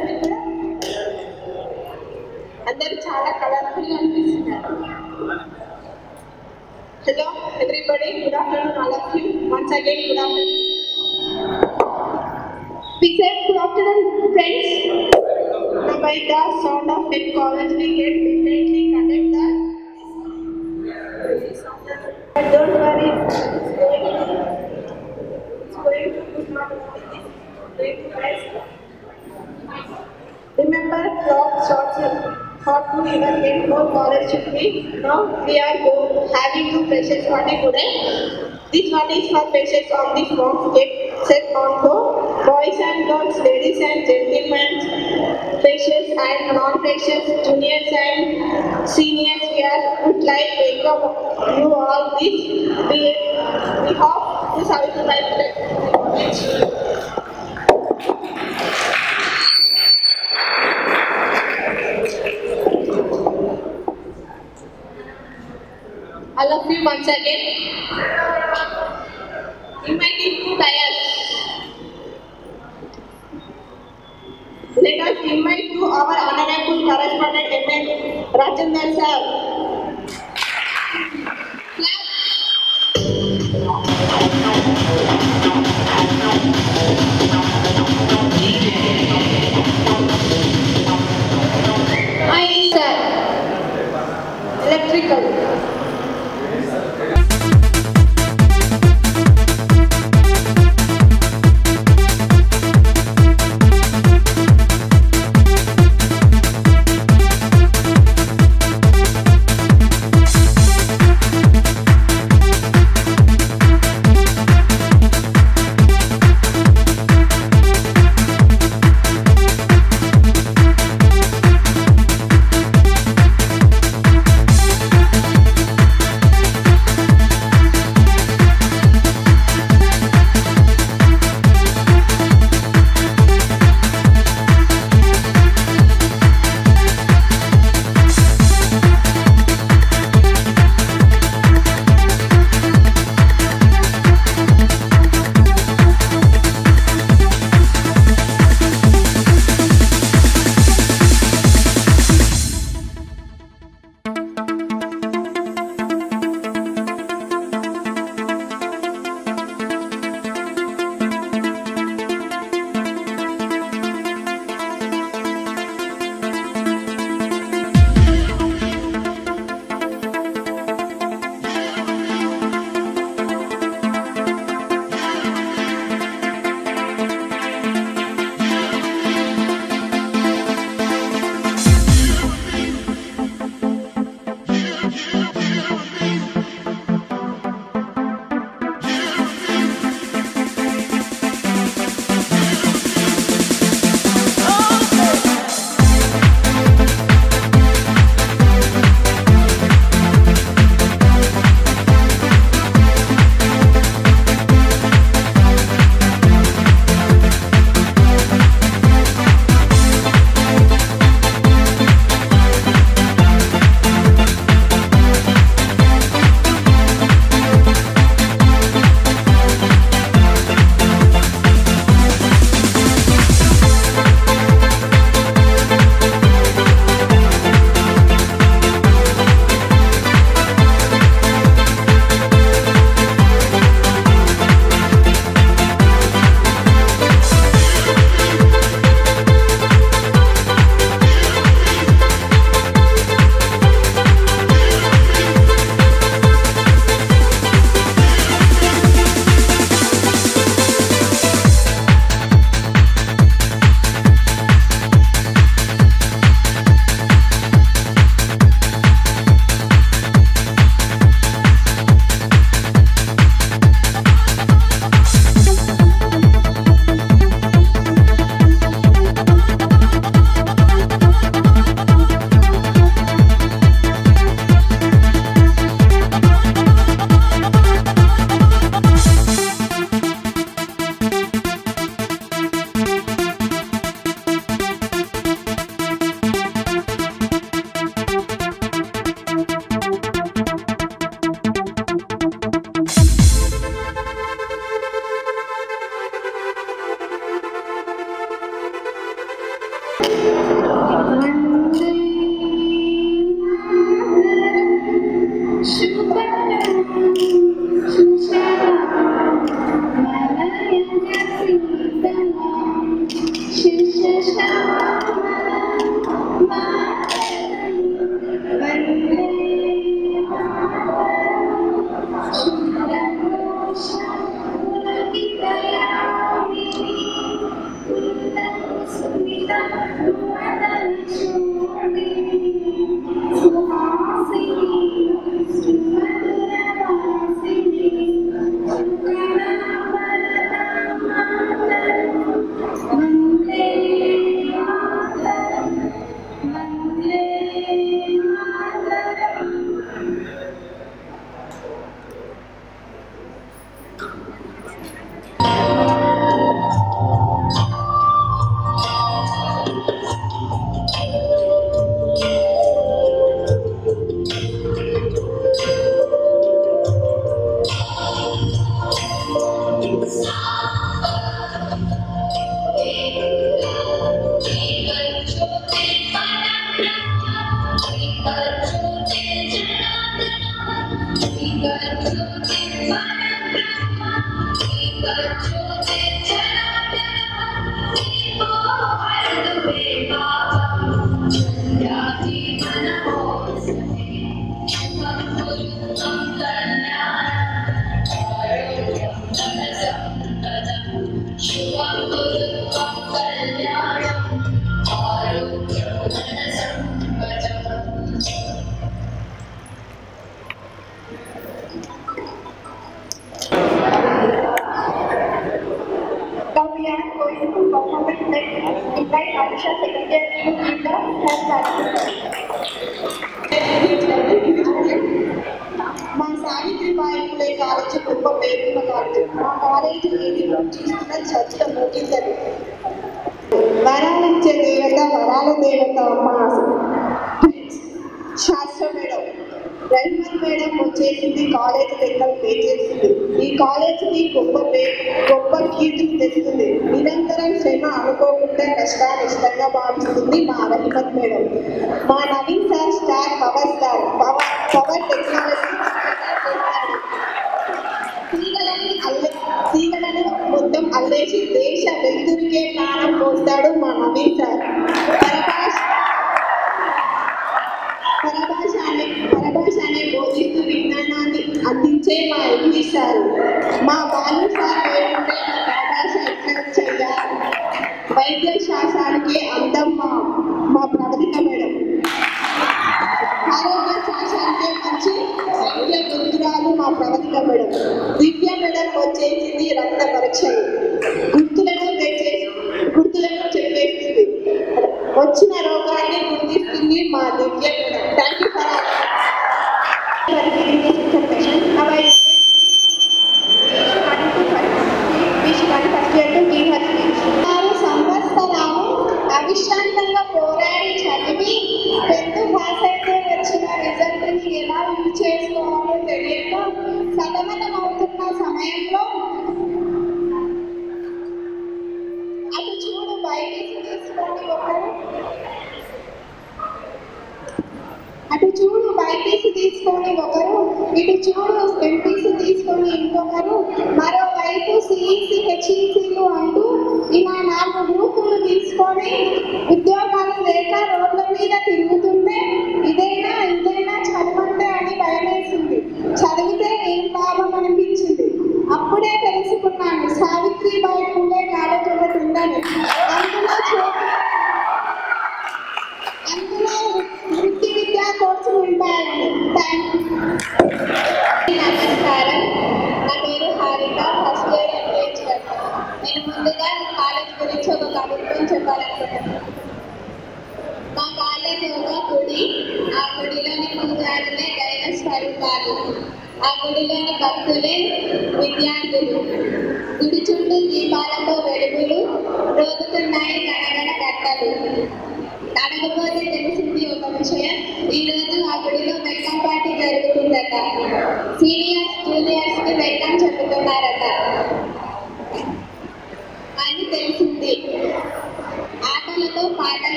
अंदर चाला colourful Hello everybody, good afternoon all of you. Once again, good afternoon. We say good afternoon friends. Now by the sound of it college we get definitely connect that. But don't worry, it's going to remember clock shorts. Not to even get more scholarship fee. Now we are having two precious one today. This one is for precious on the form get set on go. Boys and girls, ladies and gentlemen, precious and non-precious, juniors and seniors. We are would like to welcome you all this. We hope this will be like. I love you once again. You might be too tired. Let us invite to our honorable correspondent, M.N. Rajendran sir.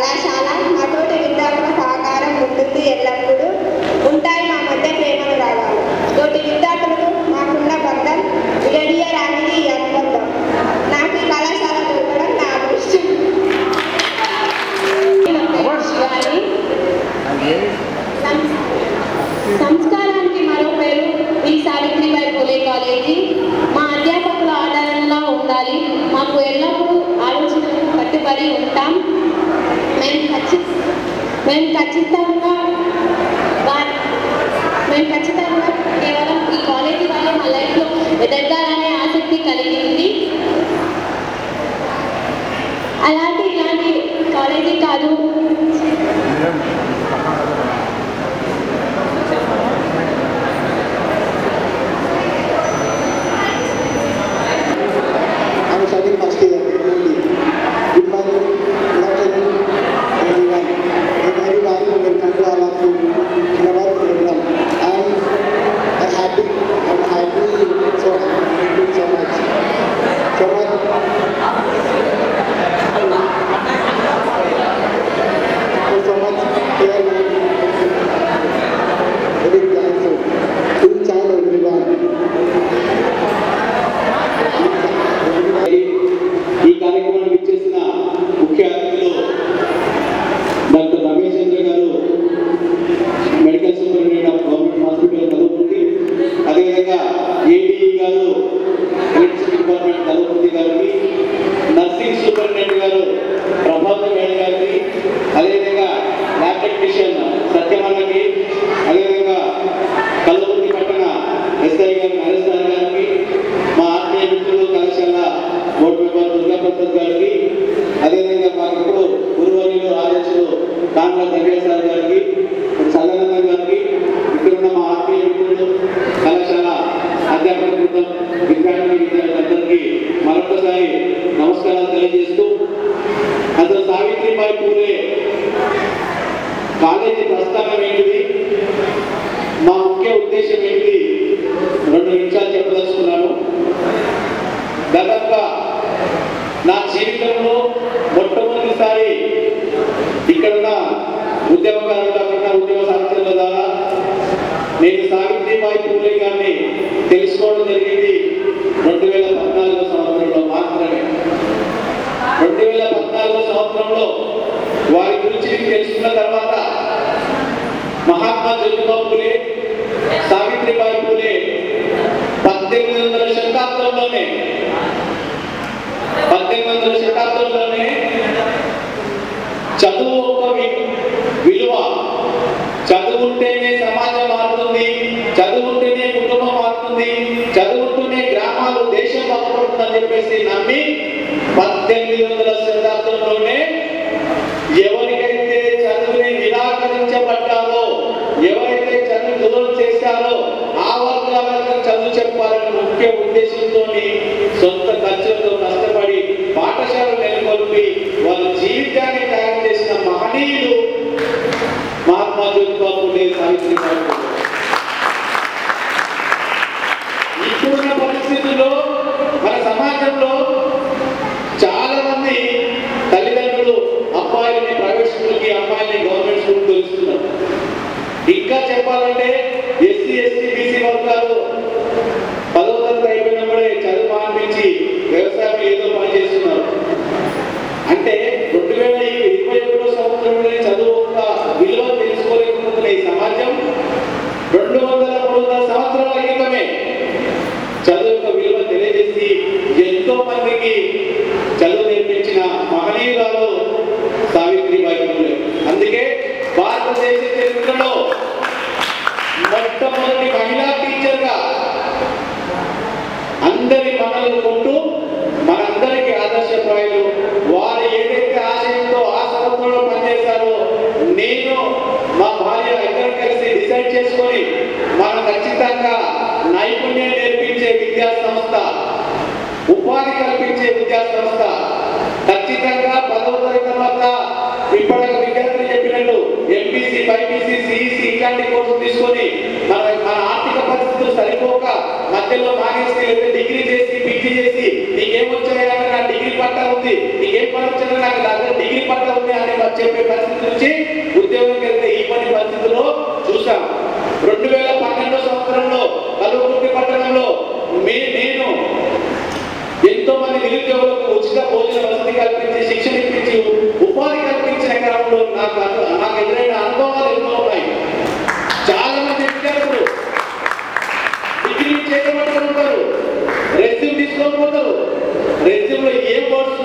కళాశాల మతోటి విద్యార్థుల సహకారం ఉంటుంది ఎల్లప్పుడూ ఉంటాయి. చాలా మంది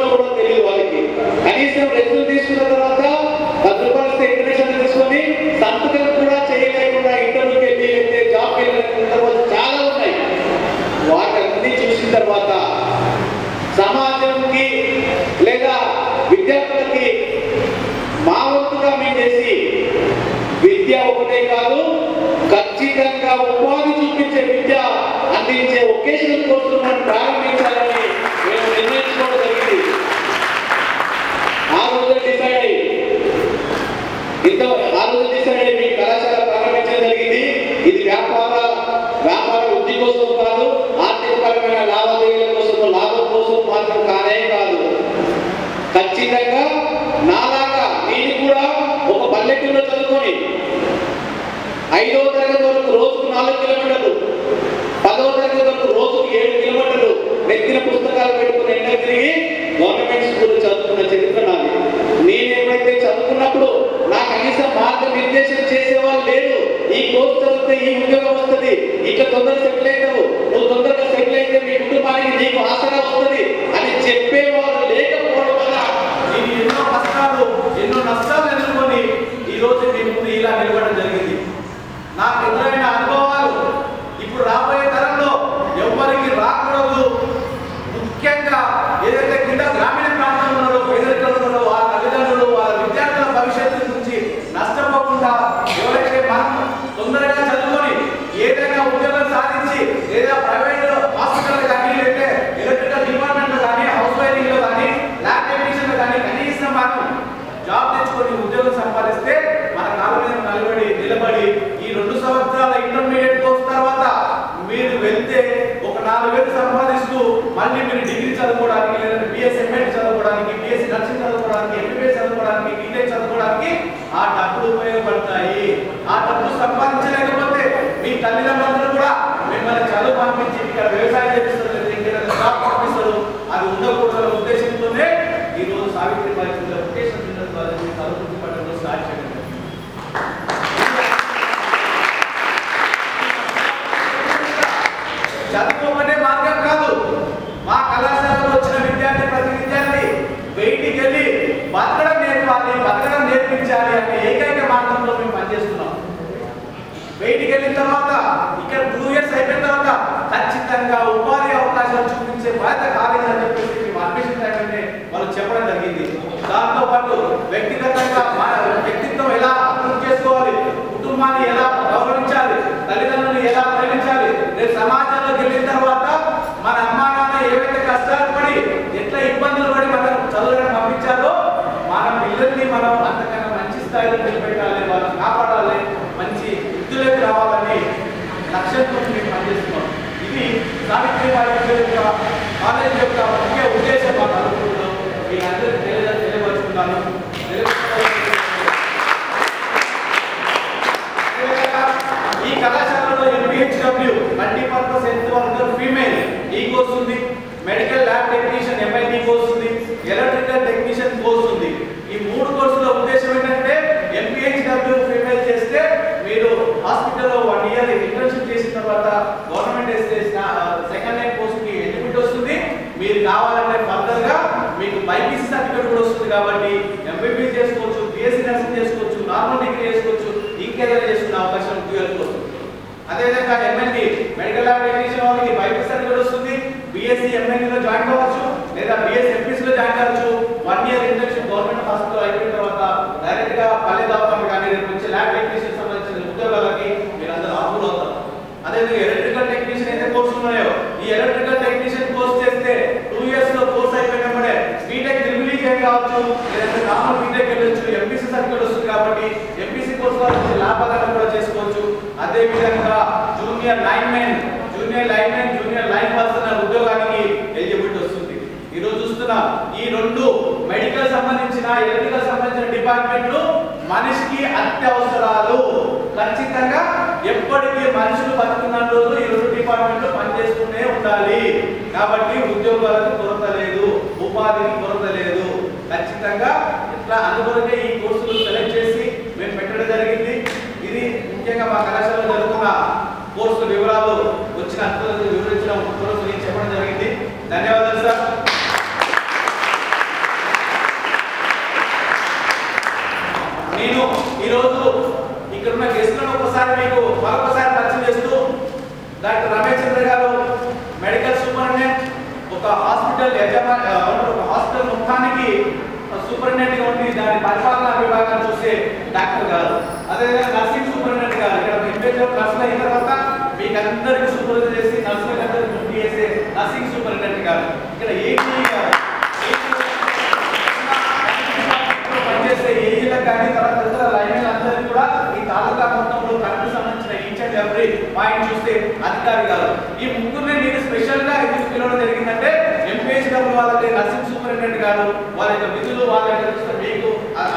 ధన్యవాదాలు sir. Nurse అయిన తర్వాత మీకు అందరికి శుభాకాంక్షలు చేసి నర్సులందరికీ గుడ్ చేసి నర్సింగ్ సూపరింటెండెంట్ గారు ఇక్కడ ఏఈ గారు పనిచేసే ఏఈల గారి తర్వాత ఇతర లైన్ల అందరికీ కూడా ఈ తాలూకా మొత్తంలో కరెంట్ సంబంధించిన ఈచ్ అండ్ ఎవ్రీ పాయింట్ చూస్తే అధికారి గారు ఈ ముగ్గురుని నేను స్పెషల్ గా ఎందుకు పిలవడం జరిగిందంటే ఎంపీహెచ్డబ్ల్యూ వాళ్ళకి నర్సింగ్ సూపరింటెండెంట్ గారు వాళ్ళ యొక్క విధులు వాళ్ళ యొక్క మీకు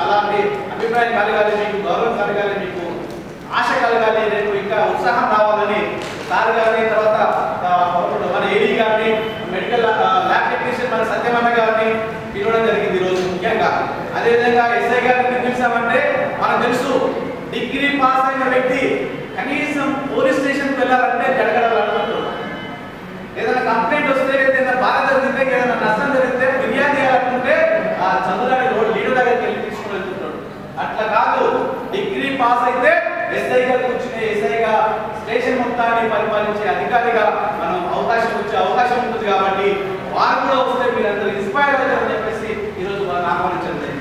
అలాంటి అభిప్రాయం కలగాలి మీకు గౌరవం కలగాలి మీకు ఆశ కలగాలి రేపు ఇంకా ఉత్సాహం రావాలని సార్ గారిని తర్వాత మన ఏడీ గారిని మెడికల్ ల్యాబ్ టెక్నీషియన్ మన సత్యమన్న గారిని పిలవడం జరిగింది ఈరోజు ముఖ్యంగా. అదేవిధంగా ఎస్ఐ గారిని పిలిచామంటే మనకు తెలుసు డిగ్రీ పాస్ అయిన వ్యక్తి కనీసం పోలీస్ స్టేషన్కి వెళ్ళాలంటే జడగడాలనుకుంటున్నాం, ఏదైనా కంప్లైంట్ వస్తే ఏదైనా బాధ జరిగితే ఏదైనా నష్టం జరిగితే ఫిర్యాదు చేయాలనుకుంటే ఆ చంద్రగారి రోడ్ లీడర్ దగ్గరికి వెళ్ళి తీసుకుని వెళ్తున్నాడు. అట్లా కాదు, డిగ్రీ పాస్ అయితే ఎస్ఐగా కూర్చునే ఎస్ఐగా స్టేషన్ మొత్తాన్ని పరిపాలించే అధికారిగా మనం అవకాశం వచ్చే అవకాశం ఉంటుంది. కాబట్టి వారు కూడా వస్తే మీరు అందరూ ఇన్స్పైర్ అవుతారని చెప్పేసి ఈరోజు వాళ్ళని ఆహ్వానించడం జరిగింది.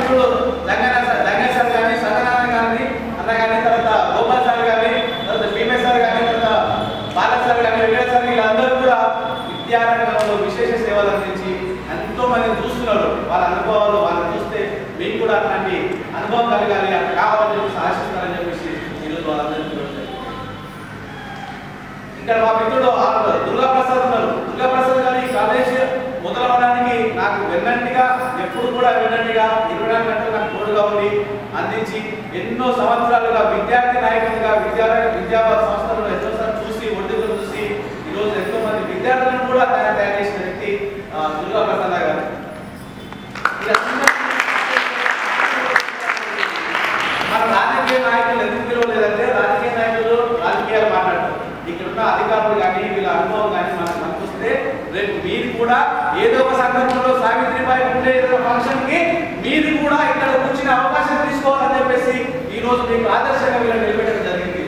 ఇప్పుడు లంగేశ్వర్ గారిని, సత్యనారాయణ గారిని అన్నగారిని, తర్వాత గోపాల్ సార్ గారిని, తర్వాత భీమేశ్ సార్ గారిని, తర్వాత బాలక్ సార్ గారిని, వెంకటేశ్వర సార్ వీళ్ళందరూ కూడా విద్యారంగంలో విశేష సేవలు అందించి ఎంతో మందిని చూస్తున్నారు. వాళ్ళ అనుభవాలు వాళ్ళని చూస్తే మీకు కూడా అట్లాంటి అనుభవం కలగాలి, అట్లా కావాలని చెప్పి ఆశిస్తున్నారని చెప్పేసి ఈరోజు వాళ్ళందరూ చూడండి. ఇక్కడ మా మిత్రుడు దుర్గాప్రసాద్ ఉన్నారు. దుర్గాప్రసాద్ గారి కాలేజ్ మొదలవడానికి నాకు వెన్నంటిగా, ఎప్పుడు కూడా వెన్నంటిగా 24 గంటలు నాకు తోడుగా ఉండి అందించి ఎన్నో సంవత్సరాలుగా విద్యార్థి నాయకులుగా విద్యావాద సంస్థలను ఎన్నోసార్లు చూసి ఒడిదుడుకులు చూసి ఈరోజు ఎంతో మంది విద్యార్థులను కూడా తయారు చేసిన వ్యక్తి దుర్గాప్రసాద్ గారు. మన రాజకీయ నాయకులు ఎందుకు పిలవలేదంటే రాజకీయ నాయకులు రాజకీయాలు మాట్లాడతారు, ఇక్కడ ఉన్న అధికారులు కానీ వీళ్ళ అనుభవం కానీ మనం కనిపిస్తే రేపు మీరు కూడా ఏదో ఒక సందర్భంలో సావిత్రిబాయి ఉండే ఏదో ఫంక్షన్ కి మీరు కూడా ఇక్కడ వచ్చిన అవకాశం తీసుకోవాలని చెప్పేసి ఈ రోజు మీకు ఆదర్శంగా వీళ్ళు నిలబెట్టడం జరిగింది.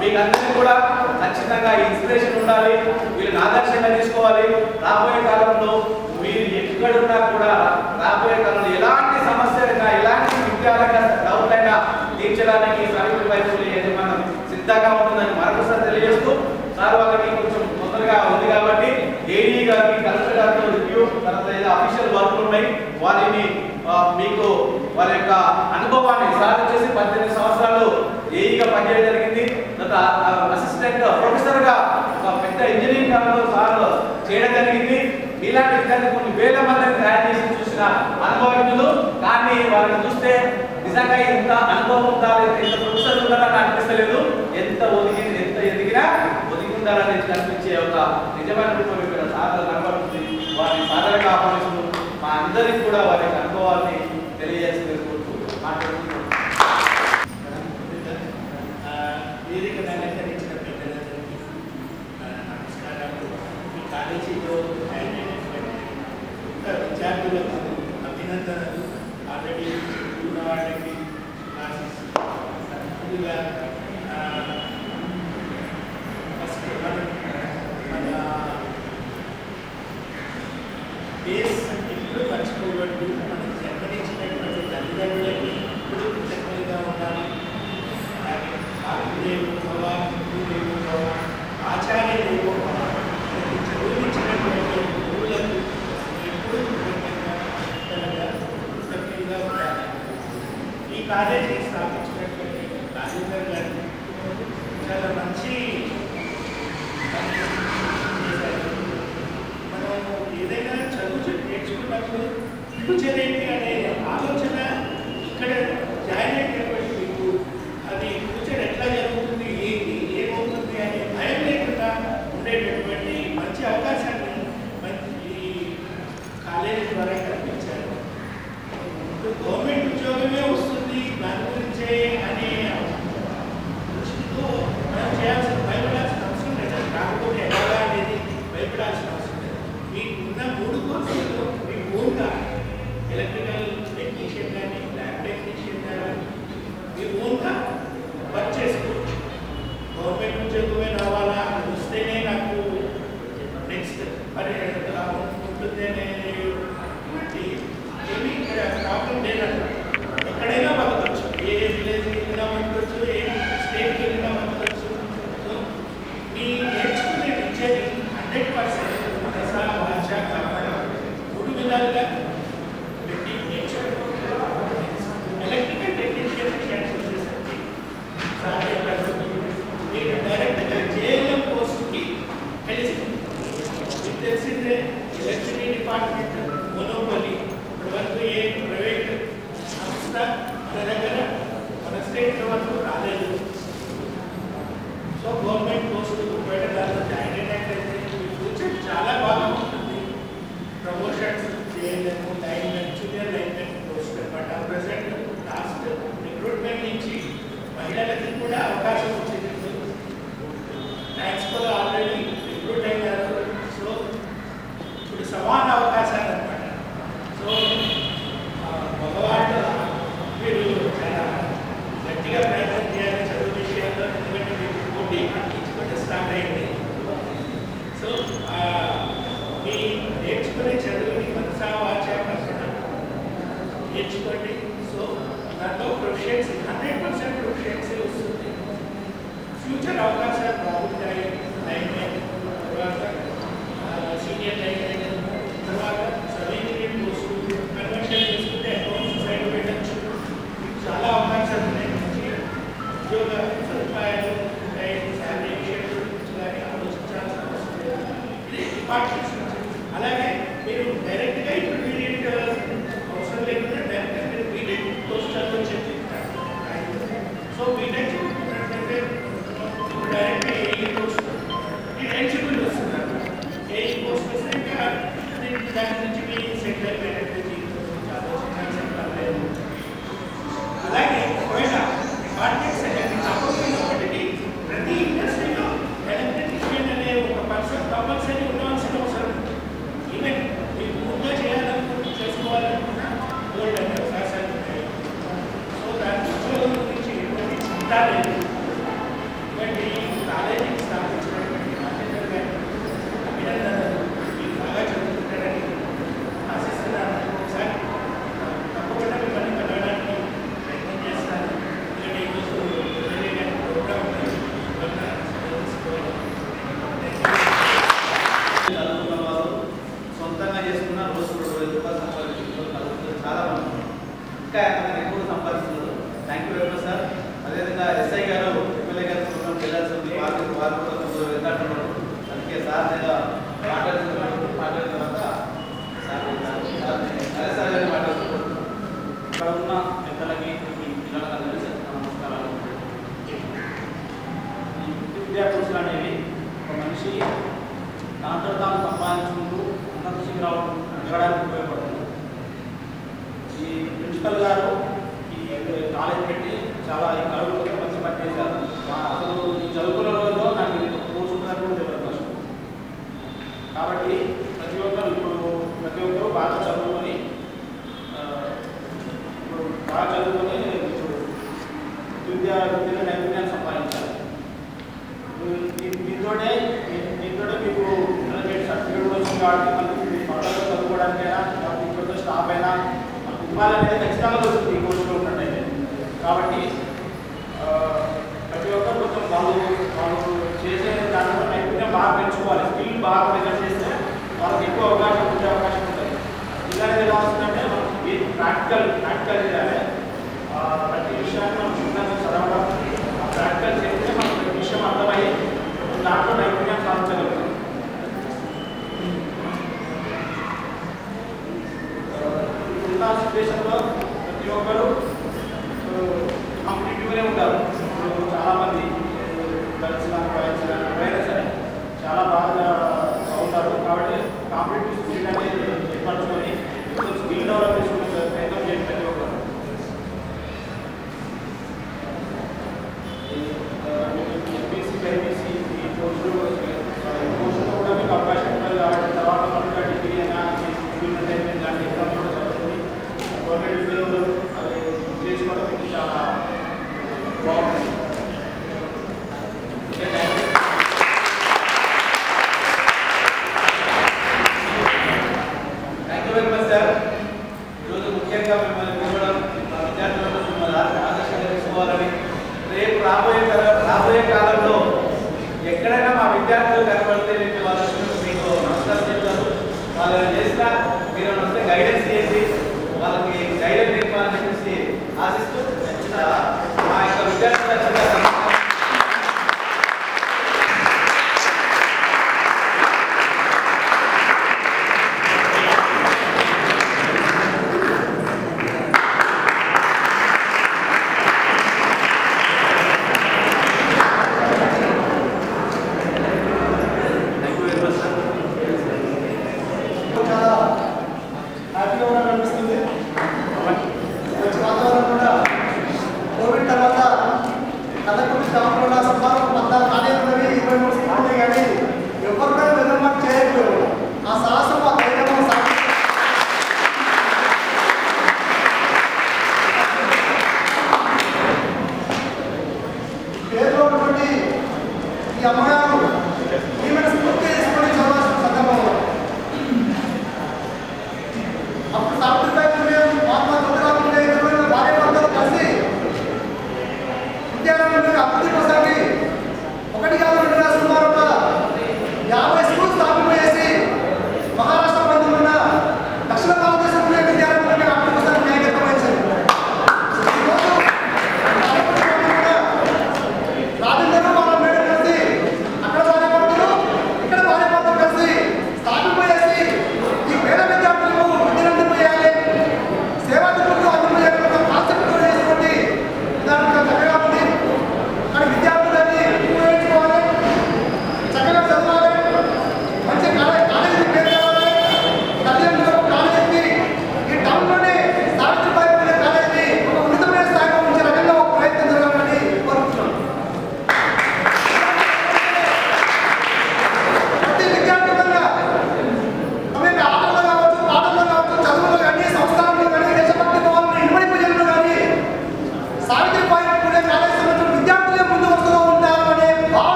మీకు అందరికీ కూడా ఖచ్చితంగా ఇన్స్పిరేషన్ ఉండాలి, వీళ్ళని ఆదర్శంగా తీసుకోవాలి. రాబోయే కాలంలో మీరు ఎక్కడున్నా కూడా రాబోయే కాలంలో ఎలాంటి సమస్యలైనా ఎలాంటి విద్యాలైనా డౌట్ అయినా తీర్చడానికి సావిత్రిబాయి పూలే యజమానం సిద్ధంగా ఉంటుందని మరొకసారి తెలియజేస్తూ, సార్ వాళ్ళకి కొంచెం తొందరగా ఉంది కాబట్టి ఏడీ గారికి కలెక్టర్ గారితో రివ్యూ తర్వాత ఏదో అఫీషియల్ వర్క్లు ఉన్నాయి వారిని మీకు వాళ్ళ యొక్క అనుభవాన్ని సార్ వచ్చేసి 18 సంవత్సరాలు ఏఈగా పనిచేయడం జరిగింది. అసిస్టెంట్ ప్రొఫెసర్ గా ఒక పెద్ద ఇంజనీరింగ్ కాలంలో సార్ చేయడం జరిగింది. ఇలాంటి విద్యార్థి కొన్ని వేల మందిని తయారు చేసి చూసిన అనుభవజ్ఞులు, కానీ వాళ్ళని చూస్తే నిజంగా ఇంత అనుభవం ఉందా లేదా ఇంత ప్రొఫెసర్ ఉందా అని అనిపిస్తలేదు. ఎంత ఒదిగింది ఎంత ఎదిగినా ఒదిగిందారని కనిపించే ఒక నిజమైన రూపం ఇక్కడ సాధన కనబడుతుంది. వారిని సాధారణంగా ఆహ్వానిస్తూ మా అందరికి కూడా వారి యొక్క అనుభవాన్ని తెలియజేస్తూ మాట్లాడుతున్నాం. వేదిక నమస్కరించిన పెద్దలందరికీ నమస్కారాలు. ఈ కాలేజీలో విద్యార్థులకు అభినందనలు. ఆల్రెడీ ఉన్న వాళ్ళకి ముందుగా ఫస్ట్ మన బేస్ ఎప్పుడు మర్చిపోవద్దు. మనం జన్మనిచ్చినటువంటి తల్లిదండ్రులకి ఇప్పుడు చక్కగా ఉండాలి. ఆచార్యులకు గురువులకు ఎప్పుడు కృతజ్ఞతగా ఉండాలి. ఈ కాలేజీ స్థాపించినటువంటి రాజేందర్ గారు చాలా మంచి చేశారు. మనం ఏదైనా చదువు నేర్చుకున్నప్పుడు ఫ్యూచర్ ఏంటి అనే ఆలోచన ఇక్కడ జాయిన్ అయినటువంటి మీకు అది ఫ్యూచర్ ఎట్లా జరుగుతుంది ఏంటి ఏమవుతుంది అనే భయం లేకుండా ఉండేటటువంటి మంచి అవకాశాన్ని మంచి కాలేజీ ద్వారా కల్పించారు. ఇప్పుడు గవర్నమెంట్ ఉద్యోగమే వస్తుంది దాని గురించే అనే దృష్టితో మనం చేయాల్సిన భయపడాల్సిన అవసరం లేదు. కాకపోతే ఎలాగా అనేది భయపడాల్సిన అవసరం లేదు. మీకున్న 3 కోర్సులు మీ ఓన్గా ఎలక్ట్రికల్ టెక్నీషియన్ కానీ lab technician Thank you very much, sir. Mukhyanka mimmanu vidyarthulaku mimmanu adarshanga teesukovalani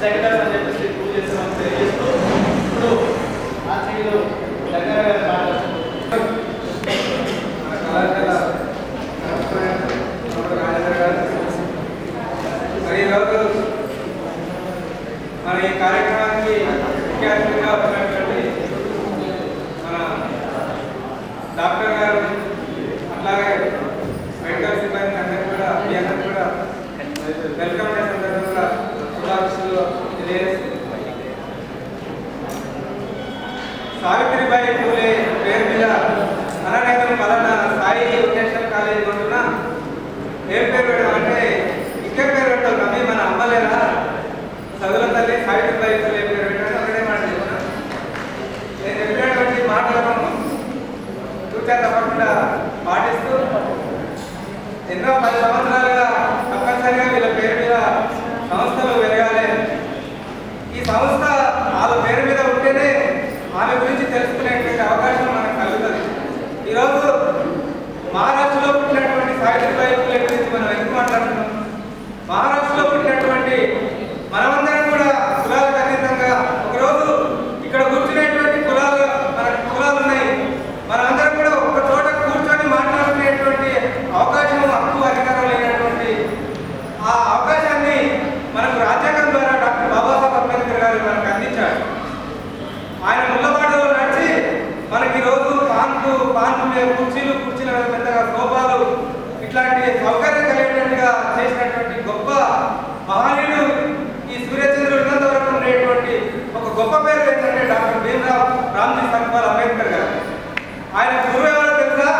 Secretary of the Secretary of the doctor గారు అలాగే మెడికల్ సిబ్బంది అందరూ కూడా అభ్యర్థులు కూడా వెల్కమ్ చేసిన సందర్భంగా శుభాకాంక్షలు తెలియజేస్తున్నారు. సావిత్రిబాయి పూలే పేరు మీద అననేతను పలానా సాయి ఎడ్యుకేషనల్ కాలేజీ ఉంటున్న ఏం పేరు పెట్టడం అంటే ఇక్కడ పేరు పెట్టాం కానీ మన అమ్మలేరా చదువుల తల్లి సావిత్రిబాయి పూలే పేరు పెట్టడం ఒకటే మాట చెప్తున్నాను. నేను చెప్పినటువంటి మాటలను చూచా తప్పకుండా పాటిస్తూ ఎన్నో 10 సంవత్సరాలుగా తప్పనిసరిగా వీళ్ళ పేరు మీద సంస్థలు పెరగాలి. ఈ సంస్థ వాళ్ళ పేరు మీద ఉంటేనే ఆమె గురించి తెలుసుకునేటువంటి అవకాశం మనకు కలుగుతుంది. ఈరోజు మహారాష్ట్రలో పుట్టినటువంటి సావిత్రిబాయి పూలే గురించి మనం ఎందుకు మాట్లాడుతున్నాం? మహారాష్ట్రలో పుట్టినటువంటి మనమందరం కూడా కులాలకు అతీతంగా ఒకరోజు ఇక్కడ కూర్చునేటువంటి కులాలు మనకు కులాలు ఉన్నాయి. మనందరం కూడా ఒక చోట కూర్చొని మాట్లాడుకునేటువంటి అవకాశం హక్కు అధికారం లేనటువంటి ఆ అవకాశాన్ని మనకు రాజ్యాంగం ద్వారా డాక్టర్ బాబాసాహెబ్ అంబేద్కర్ గారు మనకు అందించారు. ఆయన ముళ్ళపాటలో నడిచి మనకి ఈరోజు పాన్లు పాన్లు కుర్చీలు కుర్చీల పెద్దగా సోఫాలు ఇట్లాంటి సౌకర్యం కలిగినట్టుగా చేసినటువంటి గొప్ప మహనీయుడు ఈ సూర్యచంద్రుడు ఉన్నంత వరకు ఉండేటువంటి ఒక గొప్ప పేరు ఏంటంటే డాక్టర్ భీమరావ్ రామ్జీ సర్పాల్ అంబేద్కర్ గారు. ఆయన గురువు ఎవరో తెలుసా?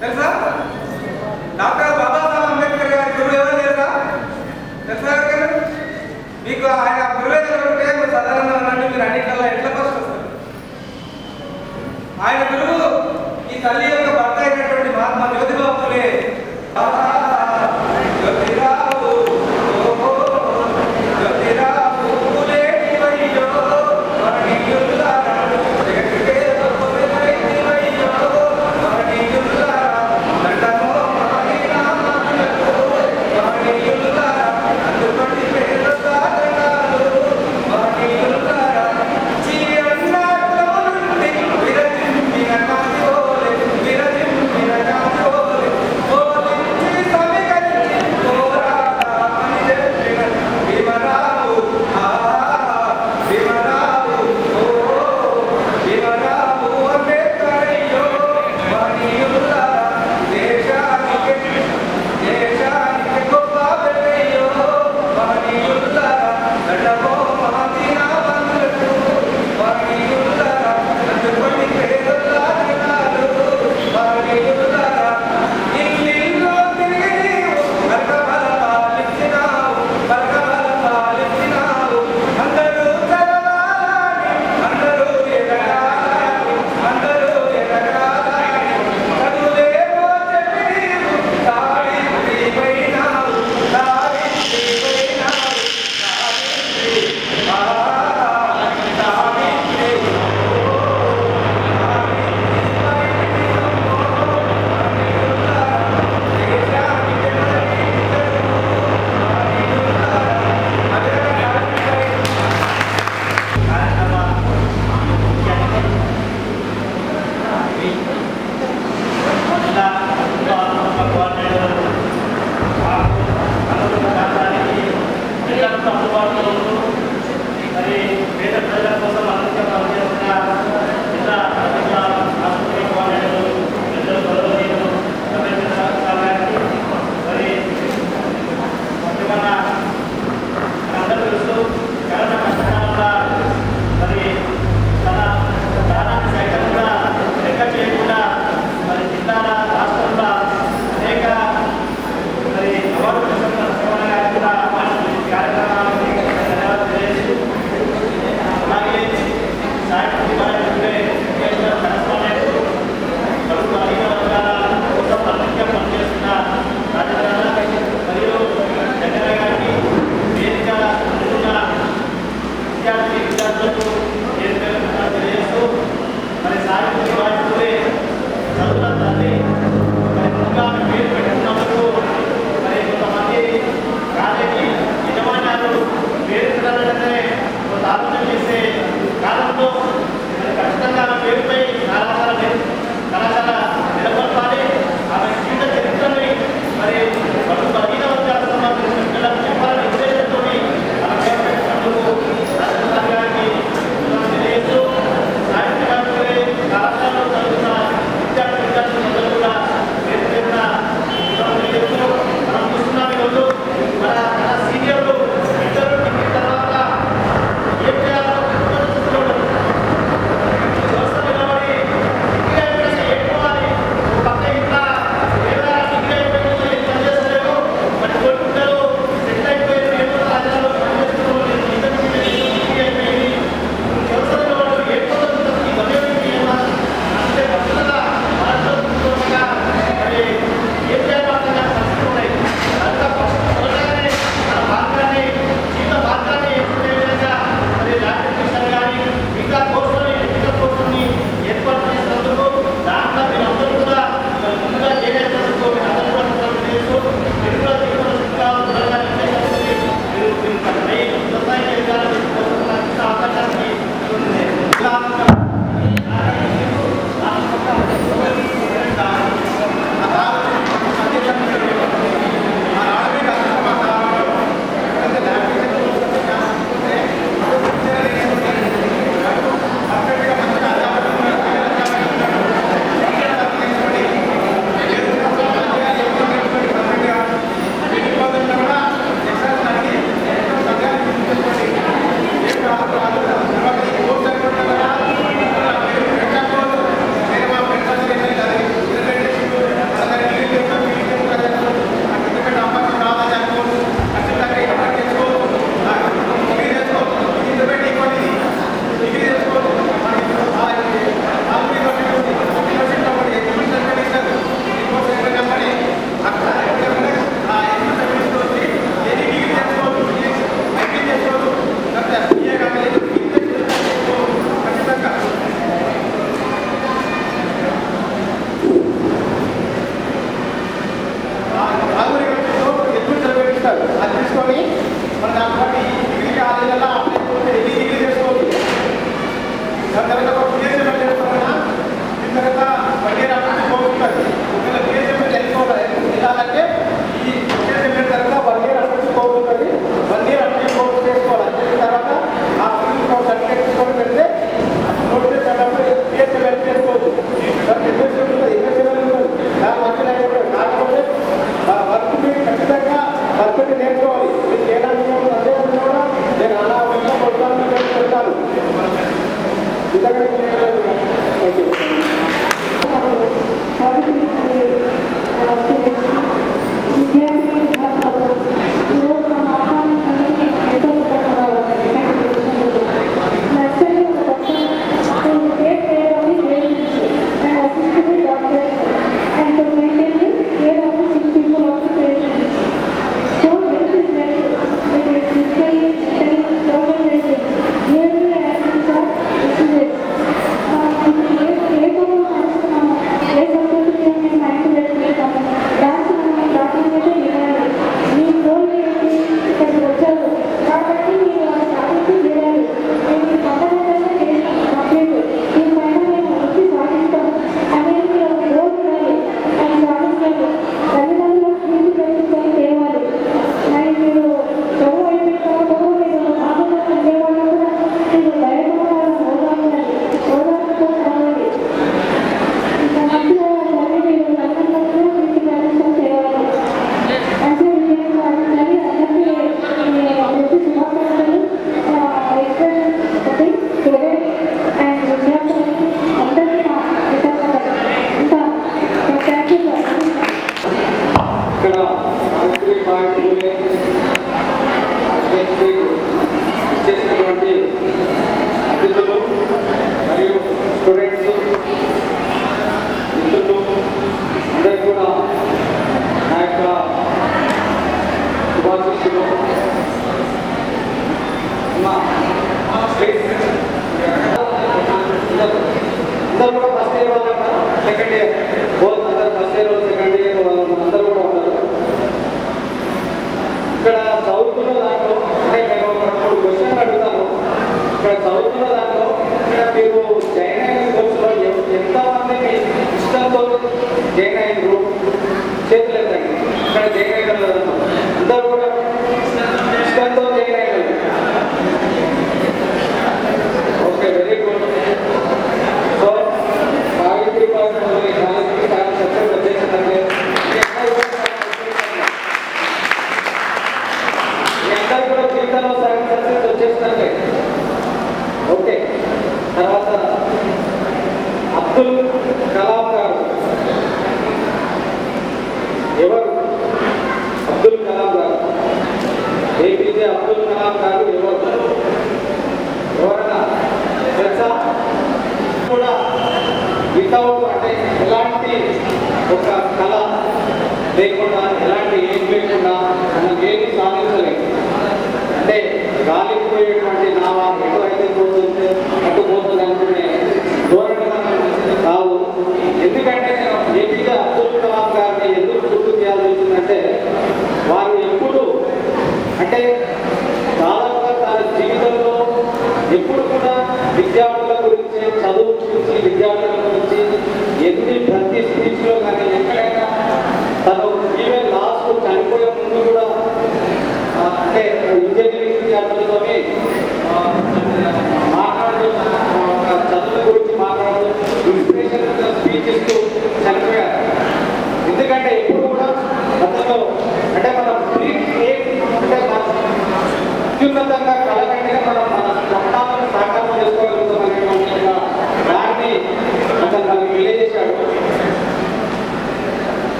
తెలుసా? డాక్టర్ బాబాసాహెబ్ అంబేద్కర్ గారి గురువు ఎవరో తెలుసా? తెలుసా గారు మీకు? ఆయన గురువే ఉంటే మీరు సాధారణంగా ఉండండి, మీరు అన్నింటిలో ఎట్లా ఫస్ట్ వస్తారు? ఆయన గురువు ఈ తల్లి యొక్క భర్త అయినటువంటి మహాత్మా జ్యోతిబా పూలే.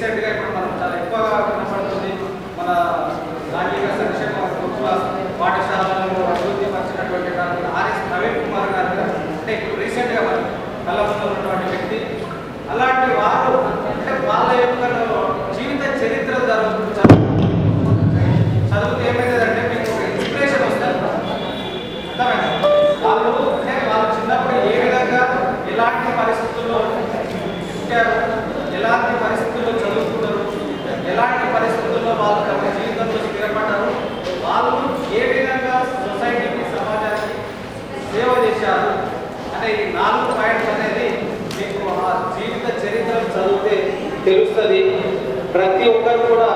రీసెంట్ గా ఇప్పుడు మనం చాలా ఎక్కువగా కనబడుతుంది. మన రాజ్యాంగ సంక్షేమ ప్రభుత్వ పాఠశాలలో అభివృద్ధి పరిచినటువంటి ఆర్ఎస్ నవీన్ కుమార్ గారు, అంటే ఇప్పుడు రీసెంట్ గా మనం కళాశాలలో ఉన్నటువంటి వ్యక్తి, అలాంటి వారు అంటే వాళ్ళ యొక్క జీవిత చరిత్ర చదివితే ఏమైతుందంటే మీకు ఒక ఇన్స్పిరేషన్ వస్తుంది. అర్థమైనా వాళ్ళు అంటే వాళ్ళు చిన్నప్పుడు ఏ విధంగా ఎలాంటి పరిస్థితుల్లో ఎలాంటి పరిస్థితుల్లో చదువుకున్నారు, ఎలాంటి పరిస్థితుల్లో వాళ్ళు తమ జీవితంలో స్థిరపడ్డారు, వాళ్ళు ఏ విధంగా సొసైటీకి సమాజానికి సేవ చేశారు అనే ఈ 4 పాయింట్స్ అనేది మీకు ఆ జీవిత చరిత్ర చదివితే తెలుస్తుంది. ప్రతి ఒక్కరు కూడా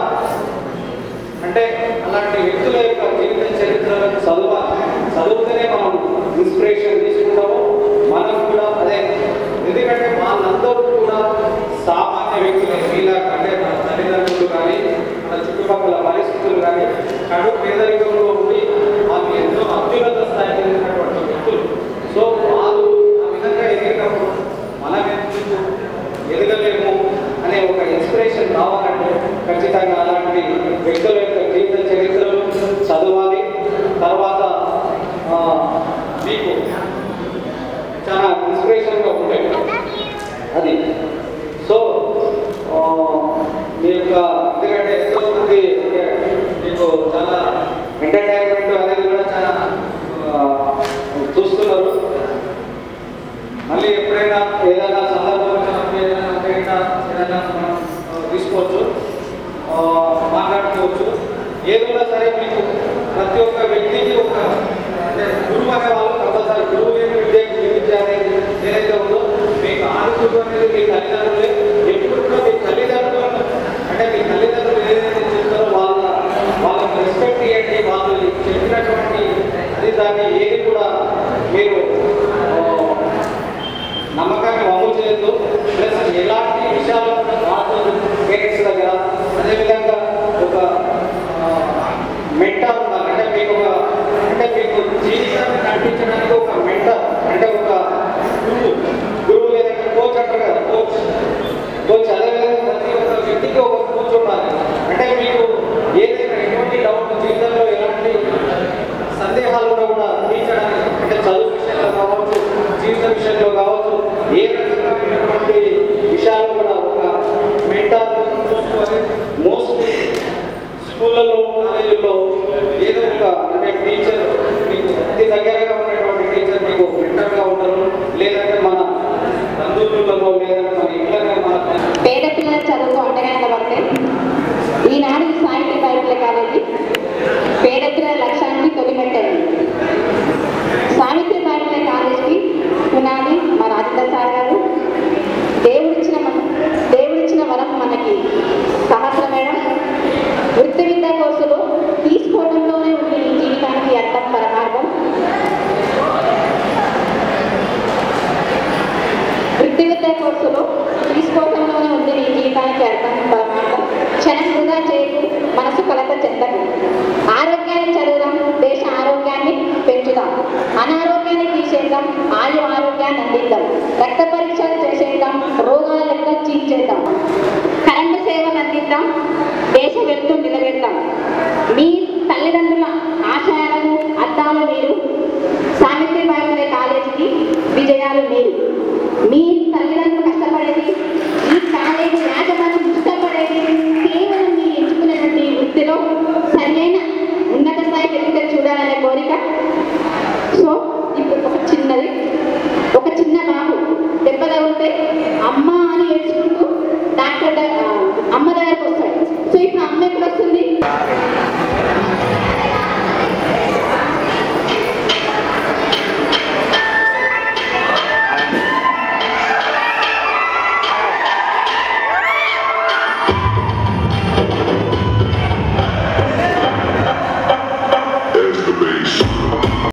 అంటే అలాంటి వ్యక్తుల యొక్క జీవిత చరిత్రలను చదివితేనే మనం ఇన్స్పిరేషన్ తీసుకుంటాము. మనం కూడా అదే, ఎందుకంటే వాళ్ళందరూ కూడా సామాన్య వ్యక్తులు, ఇలా అంటే మన తల్లిదండ్రులు కానీ మన చుట్టుపక్కల పరిస్థితులు కానీ కడు పేదరికంలో ఉండి వాళ్ళు ఎంతో అత్యున్నత స్థాయికి వెళ్ళినటువంటి వ్యక్తులు. సో వాళ్ళు ఆ విధంగా ఎదిగినప్పుడు మనం ఎదగలేము అనే ఒక ఇన్స్పిరేషన్ రావాలంటే ఖచ్చితంగా అలాంటి వ్యక్తుల యొక్క జీవిత చరిత్రలు చదవాలి. తర్వాత మీకు చాలా ఇన్స్పిరేషన్గా ఉంటాయి అది. సో మీ యొక్క ఎందుకంటే ఎంతో మంది మీకు చాలా ఎంటర్టైన్మెంట్ అనేది కూడా చాలా చూస్తున్నారు. మళ్ళీ ఎప్పుడైనా ఏదైనా సందర్భంగా ఏదైనా మనం తీసుకోవచ్చు, మాట్లాడుకోవచ్చు. ఏదైనా సరే మీకు ప్రతి ఒక్క వ్యక్తికి ఒక అంటే గురువు అనే వాళ్ళు కంపల్సరీ గురువు విద్య అనేది ఏదైతే ఉందో మీకు ఆడుకుంటూ అనేది మీ తల్లిదండ్రులే. ఎప్పుడు కూడా మీ తల్లిదండ్రులు అంటే మీ తల్లిదండ్రులు ఏదైతే చెప్తారో వాళ్ళకి రెస్పెక్ట్ చేయండి. వాళ్ళు చెప్పినటువంటి అది దాన్ని ఏది కూడా మీరు నమ్మకాన్ని అమలు చేయొద్దు. ప్లస్ ఎలాంటి విషయాలు వాళ్ళతో పేరెంట్స్ దగ్గర అదేవిధంగా ఒక మెంటర్ ఉన్నారు, అంటే మీకు ఒక అంటే మీకు జీవితాన్ని నడిపించడానికి ఒక మెంటర్ అంటే ఒక గురువు లేదంటే కోచ్ అంటారు కదా, కోచ్. అదేవిధంగా ప్రతి ఒక్క వ్యక్తికి ఒక కోచ్ ఉండాలి. అంటే మీకు ఏదైనా ఎటువంటి డౌట్ జీవితంలో ఎలాంటి సందేహాలు కూడా తీర్చడానికి అంటే చదువు విషయంలో కావచ్చు, జీవిత విషయంలో కావచ్చు, ఏ రకమైనటువంటి విషయాలు కూడా ఒక మెంటర్ చూసుకొని మోస్ట్లీ స్కూళ్ళలో కాలేజీల్లో ఏదో ఒక అంటే టీచర్ మీకు అతి దగ్గరగా ఉన్నటువంటి టీచర్ మీకు మెంటర్గా ఉంటారు. లేదంటే మన బంధువులలో లేదంటే మన ఇళ్ళనే మన పేద పిల్లల చదువుకు అండగా ఉంటే ఈనాడు సాహిత్య బైబిల్ కాలేజీ పేద పిల్లల లక్ష్యానికి తొలిమెట్టండి. సాహిత్య బైబిల్ కాలేజీకి పునాది మా రాజేంద్ర సార్ గారు. దేవుడిచ్చిన వరం మనకి సహస్ర మేడం. వృత్తి విద్యా కోర్సులో తీసుకోవడంలోనే ఉంది ఈ జీవితానికి అర్థం పరమార్థం. వృత్తి విద్యా కోర్సులో తీసుకోవడంలోనే ఉంది ఈ జీవితానికి అర్థం పరమార్థం. క్షణం వృధా చేయకు, మనసు కలత చెందకు. ఆరోగ్యాన్ని చదువుదాం, దేశ ఆరోగ్యాన్ని పెంచుదాం. అనారోగ్యాన్ని తీసేద్దాం, ఆయు ఆరోగ్యాన్ని అందిద్దాం. రక్త పరీక్షలు చేసేద్దాం, రోగాల లెక్క చీల్చేద్దాం. కరెంటు సేవలు అందిద్దాం, దేశ వెలుగు నిలబెడతాం. మీ తల్లిదండ్రుల ఆశయాలను అర్థాలు మీరు. సావిత్రిబాయి పూలే కాలేజీకి విజయాలు మీరు. మీ తల్లిదండ్రులు కష్టపడేది, ఈ కాలేజీ యాజమాన్యం ఇష్టపడేది కేవలం మీరు ఎంచుకునేటువంటి వృత్తిలో సరైన ఉన్నత స్థాయి వ్యక్తిగా చూడాలనే కోరిక. సో ఇప్పుడు ఒక చిన్న బాబు దెబ్బ తగిలితే అమ్మ అని ఏడ్చుకుంటూ డాక్టర్ అమ్మ దగ్గరకు